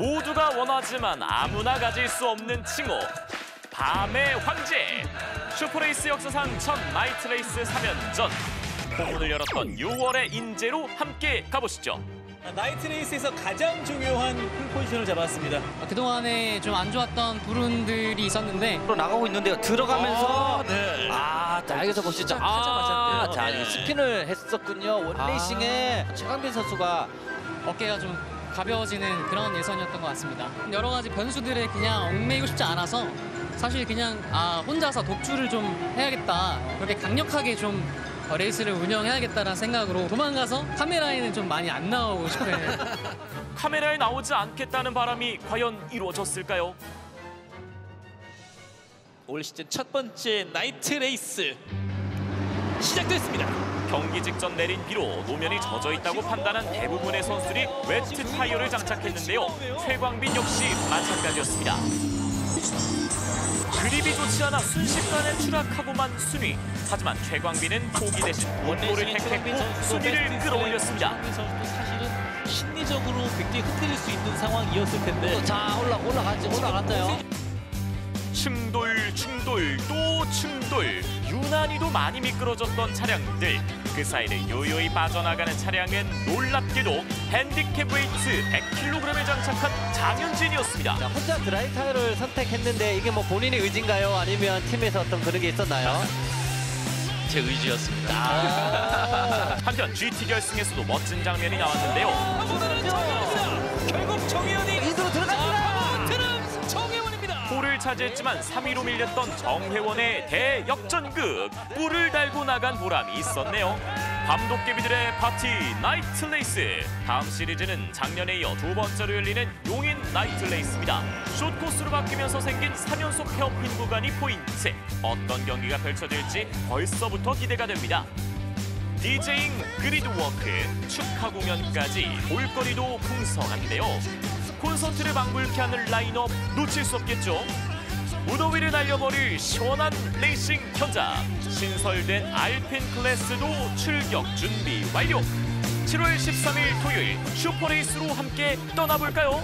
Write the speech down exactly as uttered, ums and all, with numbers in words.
모두가 원하지만 아무나 가질 수 없는 칭호, 밤의 황제. 슈퍼레이스 역사상 첫 나이트레이스 삼 연전. 포문을 열었던 유월의 인재로 함께 가보시죠. 나이트레이스에서 가장 중요한 풀포지션을 잡았습니다. 그동안에 좀 안 좋았던 불운들이 있었는데 또 나가고 있는데요. 들어가면서 아, 네. 아 여기서 보시죠. 아, 아, 자, 네. 스핀을 했었군요. 원레이싱에 아. 최광빈 선수가 어깨가 좀 가벼워지는 그런 예선이었던 것 같습니다. 여러 가지 변수들에 그냥 얽매이고 싶지 않아서 사실 그냥 아 혼자서 독주를 좀 해야겠다. 그렇게 강력하게 좀 레이스를 운영해야겠다는 생각으로 도망가서 카메라에는 좀 많이 안 나오고 싶어요. 카메라에 나오지 않겠다는 바람이 과연 이루어졌을까요? 올 시즌 첫 번째 나이트 레이스 시작됐습니다. 경기 직전 내린 비로 노면이 젖어 있다고 판단한 대부분의 선수들이 웨트 타이어를 장착했는데요. 최광빈 역시 마찬가지였습니다. 그립이 좋지 않아 순식간에 추락하고만 순위. 하지만 최광빈은 포기 대신 원도를 택했고 순위를 끌어올렸습니다. 사실은 심리적으로 굉장히 흔들릴 수 있는 상황이었을 텐데. 자, 올라 올라가지 올라갔어요. 충돌, 충돌, 또 충돌. 유난히도 많이 미끄러졌던 차량들. 그 사이를 요요히 빠져나가는 차량은 놀랍게도 핸디캡 웨이트 백 킬로그램을 장착한 장현진이었습니다. 자, 혼자 드라이 타이어를 선택했는데 이게 뭐 본인의 의지인가요? 아니면 팀에서 어떤 그런 게 있었나요? 제 의지였습니다. 아 한편 지티 결승에서도 멋진 장면이 나왔는데요. 아 결국 정혜원이 이도로 들어갔습니다. 정혜원입니다. 골을 차지했지만 삼 위로 밀렸던 정혜원의 대역전극. 뿔을 달고 나간 보람이 있었네요. 밤도깨비들의 파티 나이트레이스. 다음 시리즈는 작년에 이어 두 번째로 열리는 용인 나이트레이스입니다. 숏코스로 바뀌면서 생긴 삼 연속 헤어핀 구간이 포인트. 어떤 경기가 펼쳐질지 벌써부터 기대가 됩니다. 디제잉, 그리드워크, 축하 공연까지 볼거리도 풍성한데요. 콘서트를 방불케 하는 라인업 놓칠 수 없겠죠. 무더위를 날려버릴 시원한 레이싱 현장. 신설된 알핀 클래스도 출격 준비 완료. 칠월 십삼일 토요일 슈퍼레이스로 함께 떠나볼까요?